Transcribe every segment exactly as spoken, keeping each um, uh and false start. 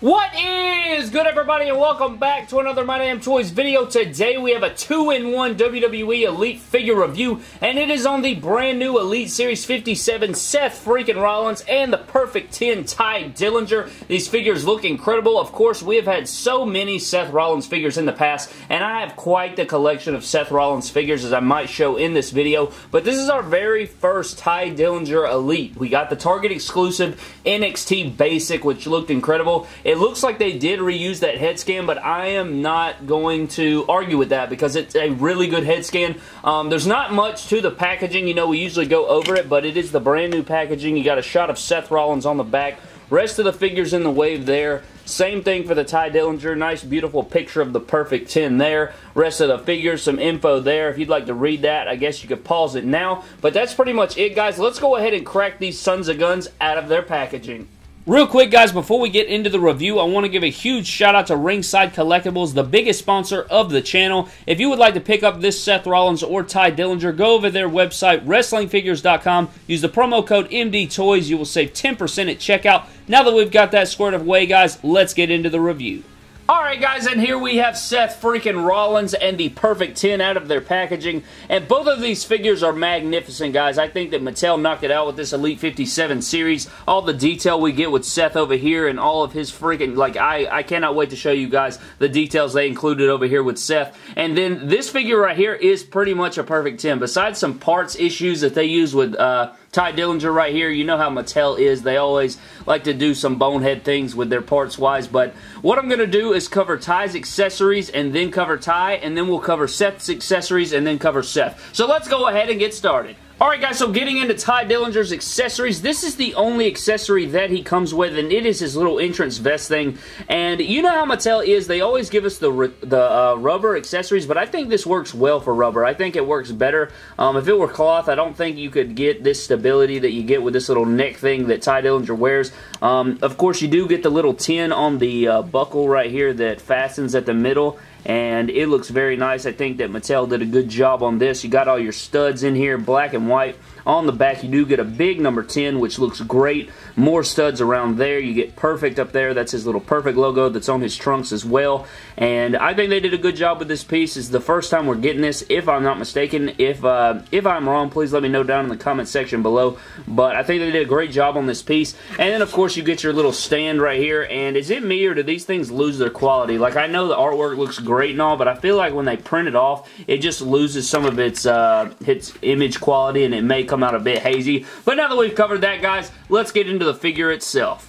What is good, everybody, and welcome back to another My Damn Toys video. Today we have a two in one W W E Elite figure review, and it is on the brand new Elite Series fifty-seven Seth Freakin' Rollins and the Perfect ten Tye Dillinger. These figures look incredible. Of course, we have had so many Seth Rollins figures in the past, and I have quite the collection of Seth Rollins figures, as I might show in this video, but this is our very first Tye Dillinger Elite. We got the Target exclusive N X T Basic, which looked incredible. It looks like they did reuse that head scan, but I am not going to argue with that because it's a really good head scan. Um, there's not much to the packaging. You know, we usually go over it, but it is the brand new packaging. You got a shot of Seth Rollins on the back. Rest of the figures in the wave there. Same thing for the Tye Dillinger. Nice, beautiful picture of the Perfect ten there. Rest of the figures, some info there. If you'd like to read that, I guess you could pause it now. But that's pretty much it, guys. Let's go ahead and crack these sons of guns out of their packaging. Real quick, guys, before we get into the review, I want to give a huge shout-out to Ringside Collectibles, the biggest sponsor of the channel. If you would like to pick up this Seth Rollins or Tye Dillinger, go over their website, Wrestling Figures dot com. Use the promo code M D Toys. You will save ten percent at checkout. Now that we've got that squared away, guys, let's get into the review. Alright, guys, and here we have Seth Freakin' Rollins and the Perfect ten out of their packaging. And both of these figures are magnificent, guys. I think that Mattel knocked it out with this Elite fifty-seven series. All the detail we get with Seth over here and all of his freaking, like, I, I cannot wait to show you guys the details they included over here with Seth. And then this figure right here is pretty much a Perfect ten. Besides some parts issues that they use with, uh... Tye Dillinger right here, you know how Mattel is. They always like to do some bonehead things with their parts-wise, but what I'm going to do is cover Tye's accessories and then cover Tye, and then we'll cover Seth's accessories and then cover Seth. So let's go ahead and get started. Alright, guys, so getting into Tye Dillinger's accessories, this is the only accessory that he comes with, and it is his little entrance vest thing. And you know how Mattel is, they always give us the the uh, rubber accessories, but I think this works well for rubber. I think it works better. Um, if it were cloth, I don't think you could get this stability that you get with this little neck thing that Tye Dillinger wears. Um, of course, you do get the little tin on the uh, buckle right here that fastens at the middle, and it looks very nice. I think that Mattel did a good job on this. You got all your studs in here, black and white. On the back, you do get a big number ten, which looks great. More studs around there. You get Perfect up there. That's his little Perfect logo that's on his trunks as well. And I think they did a good job with this piece. It's the first time we're getting this, if I'm not mistaken. If uh, if I'm wrong, please let me know down in the comment section below. But I think they did a great job on this piece. And then, of course, you get your little stand right here. And is it me, or do these things lose their quality? Like, I know the artwork looks great and all, but I feel like when they print it off, it just loses some of its, uh, its image quality, and it may come out a bit hazy. But now that we've covered that, guys, let's get into the figure itself.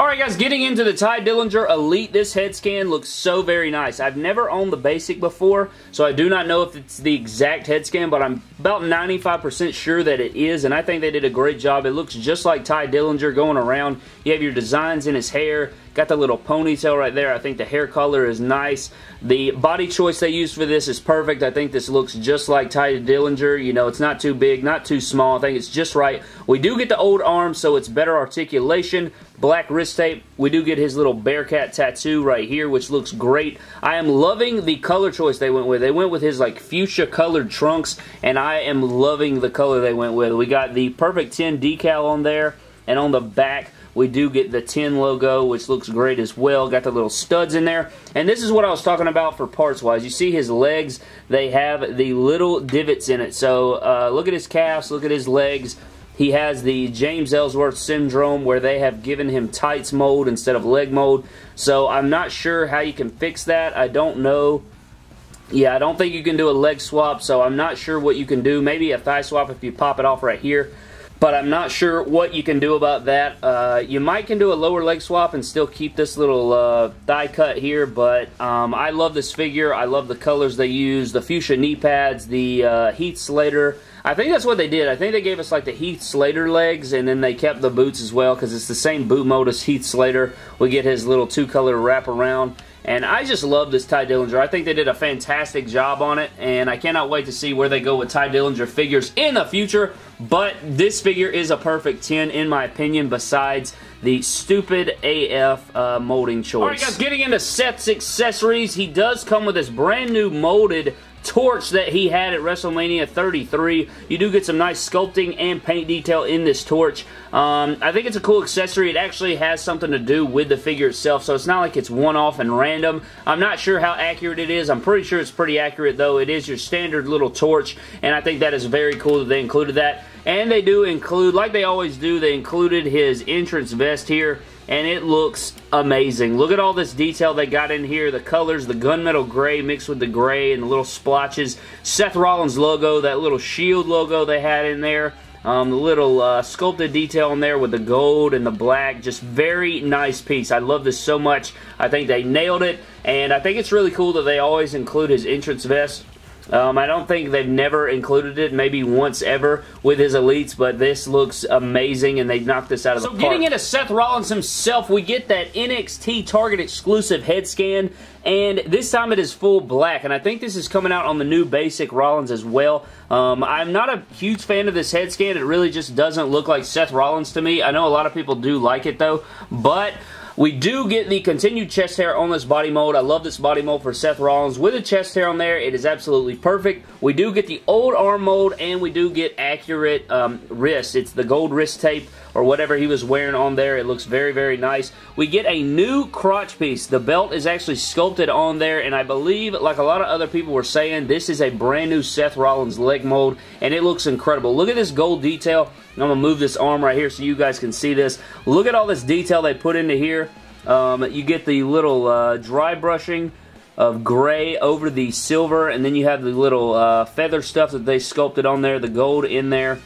Alright, guys, getting into the Tye Dillinger Elite, this head scan looks so very nice. I've never owned the Basic before, so I do not know if it's the exact head scan, but I'm about ninety-five percent sure that it is, and I think they did a great job. It looks just like Tye Dillinger going around. You have your designs in his hair. Got the little ponytail right there. I think the hair color is nice. The body choice they used for this is perfect. I think this looks just like Tye Dillinger. You know, it's not too big, not too small. I think it's just right. We do get the old arm, so it's better articulation. Black wrist tape. We do get his little Bearcat tattoo right here, which looks great. I am loving the color choice they went with. They went with his, like, fuchsia-colored trunks, and I am loving the color they went with. We got the Perfect ten decal on there, and on the back, we do get the ten logo, which looks great as well. Got the little studs in there. And this is what I was talking about for parts-wise. You see his legs, they have the little divots in it. So uh, look at his calves, look at his legs. He has the James Ellsworth syndrome where they have given him tights mold instead of leg mold. So I'm not sure how you can fix that. I don't know. Yeah, I don't think you can do a leg swap, so I'm not sure what you can do. Maybe a thigh swap if you pop it off right here. But I'm not sure what you can do about that. Uh, you might can do a lower leg swap and still keep this little uh, thigh cut here. But um, I love this figure. I love the colors they use. The fuchsia knee pads. The uh, Heath Slater. I think that's what they did. I think they gave us like the Heath Slater legs, and then they kept the boots as well because it's the same boot mode as Heath Slater. We get his little two-color wrap around. And I just love this Tye Dillinger. I think they did a fantastic job on it, and I cannot wait to see where they go with Tye Dillinger figures in the future. But this figure is a Perfect ten, in my opinion, besides the stupid A F uh, molding choice. Alright, guys, getting into Seth's accessories, he does come with this brand new molded torch that he had at WrestleMania thirty-three. You do get some nice sculpting and paint detail in this torch. Um, I think it's a cool accessory. It actually has something to do with the figure itself, so it's not like it's one-off and random. I'm not sure how accurate it is. I'm pretty sure it's pretty accurate, though. It is your standard little torch, and I think that is very cool that they included that. And they do include, like they always do, they included his entrance vest here, and it looks amazing. Look at all this detail they got in here. The colors, the gunmetal gray mixed with the gray and the little splotches. Seth Rollins logo, that little shield logo they had in there. Um, the little uh, sculpted detail in there with the gold and the black. Just very nice piece. I love this so much. I think they nailed it. And I think it's really cool that they always include his entrance vest. Um, I don't think they've never included it, maybe once ever with his Elites, but this looks amazing, and they've knocked this out of the park. So getting into Seth Rollins himself, we get that N X T Target exclusive head scan, and this time it is full black, and I think this is coming out on the new Basic Rollins as well. Um, I'm not a huge fan of this head scan. It really just doesn't look like Seth Rollins to me. I know a lot of people do like it, though, but we do get the continued chest hair on this body mold. I love this body mold for Seth Rollins. With the chest hair on there, it is absolutely perfect. We do get the old arm mold, and we do get accurate um, wrist. It's the gold wrist tape or whatever he was wearing on there. It looks very, very nice. We get a new crotch piece. The belt is actually sculpted on there, and I believe, like a lot of other people were saying, this is a brand new Seth Rollins leg mold, and it looks incredible. Look at this gold detail. I'm going to move this arm right here so you guys can see this. Look at all this detail they put into here. Um, you get the little uh, dry brushing of gray over the silver, and then you have the little uh, feather stuff that they sculpted on there, the gold in there.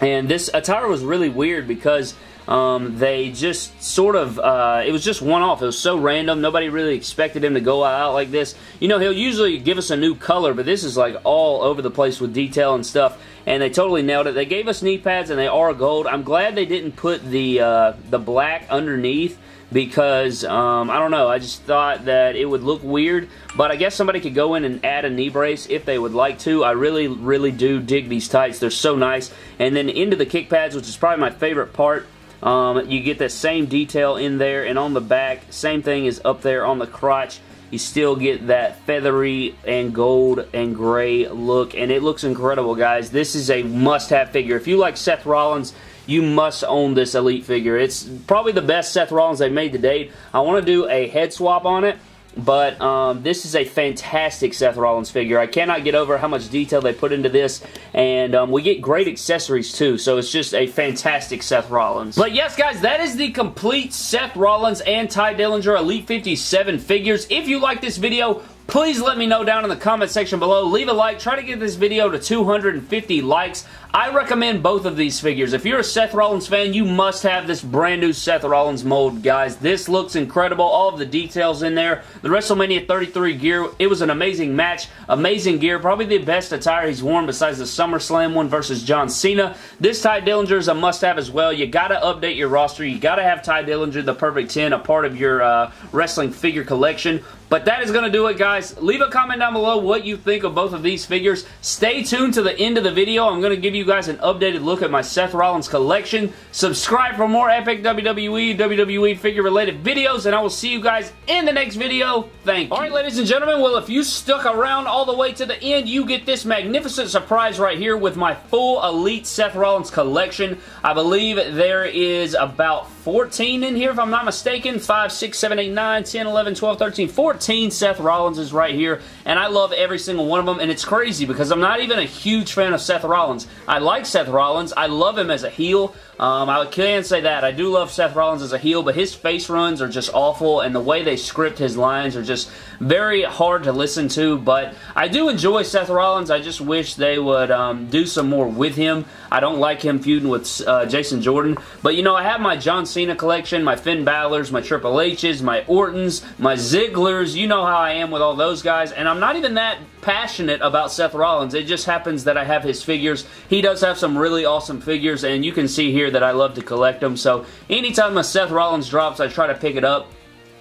And this attire was really weird because um, they just sort of, uh, it was just one-off. It was so random. Nobody really expected him to go out like this. You know, he'll usually give us a new color, but this is like all over the place with detail and stuff. And they totally nailed it. They gave us knee pads, and they are gold. I'm glad they didn't put the uh, the black underneath because, um, I don't know, I just thought that it would look weird. But I guess somebody could go in and add a knee brace if they would like to. I really, really do dig these tights. They're so nice. And then into the kick pads, which is probably my favorite part. Um, you get that same detail in there. And on the back, same thing is up there on the crotch. You still get that feathery and gold and gray look, and it looks incredible, guys. This is a must-have figure. If you like Seth Rollins, you must own this Elite figure. It's probably the best Seth Rollins they've made to date. I want to do a head swap on it, but um, this is a fantastic Seth Rollins figure. I cannot get over how much detail they put into this, and um, we get great accessories, too, so it's just a fantastic Seth Rollins. But yes, guys, that is the complete Seth Rollins and Tye Dillinger Elite fifty-seven figures. If you like this video, please let me know down in the comment section below. Leave a like. Try to get this video to two hundred fifty likes. I recommend both of these figures. If you're a Seth Rollins fan, you must have this brand new Seth Rollins mold, guys. This looks incredible. All of the details in there. The WrestleMania thirty-three gear, it was an amazing match. Amazing gear. Probably the best attire he's worn besides the SummerSlam one versus John Cena. This Tye Dillinger is a must-have as well. You gotta update your roster. You gotta have Tye Dillinger, the Perfect ten, a part of your uh, wrestling figure collection. But that is going to do it, guys. Leave a comment down below what you think of both of these figures. Stay tuned to the end of the video. I'm going to give you guys an updated look at my Seth Rollins collection. Subscribe for more epic W W E, W W E figure-related videos, and I will see you guys in the next video. Thank you. All right, ladies and gentlemen, well, if you stuck around all the way to the end, you get this magnificent surprise right here with my full Elite Seth Rollins collection. I believe there is about fourteen in here, if I'm not mistaken. five, six, seven, eight, nine, ten, eleven, twelve, thirteen, fourteen Seth Rollins is right here, and I love every single one of them, and it's crazy because I'm not even a huge fan of Seth Rollins. I like Seth Rollins. I love him as a heel. Um, I can say that. I do love Seth Rollins as a heel, but his face runs are just awful, and the way they script his lines are just very hard to listen to, but I do enjoy Seth Rollins. I just wish they would um, do some more with him. I don't like him feuding with uh, Jason Jordan, but you know, I have my John Cena collection, my Finn Balor's, my Triple H's, my Orton's, my Ziggler's. You know how I am with all those guys, and I'm not even that passionate about Seth Rollins. It just happens that I have his figures. He does have some really awesome figures, and you can see here that I love to collect them, so anytime a Seth Rollins drops, I try to pick it up.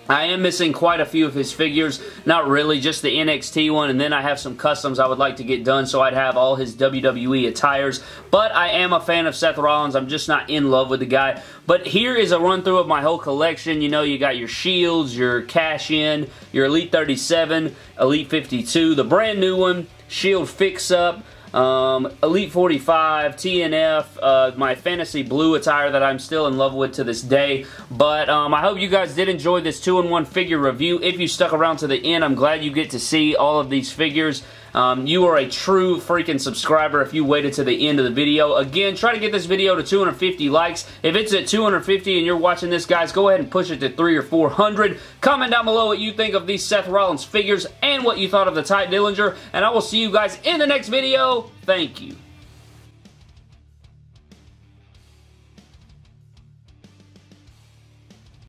I am missing quite a few of his figures. Not really, just the N X T one, and then I have some customs I would like to get done, so I'd have all his W W E attires. But I am a fan of Seth Rollins. I'm just not in love with the guy. But here is a run-through of my whole collection. You know, you got your Shields, your Cash In, your Elite thirty-seven, Elite fifty-two, the brand new one, Shield Fix-Up, um, Elite forty-five, T N F, uh, my fantasy blue attire that I'm still in love with to this day. But um, I hope you guys did enjoy this two in one figure review. If you stuck around to the end, I'm glad you get to see all of these figures. Um, you are a true freaking subscriber if you waited to the end of the video. Again, try to get this video to two hundred fifty likes. If it's at two hundred fifty and you're watching this, guys, go ahead and push it to three or four hundred. Comment down below what you think of these Seth Rollins figures and what you thought of the Tye Dillinger. And I will see you guys in the next video. Thank you.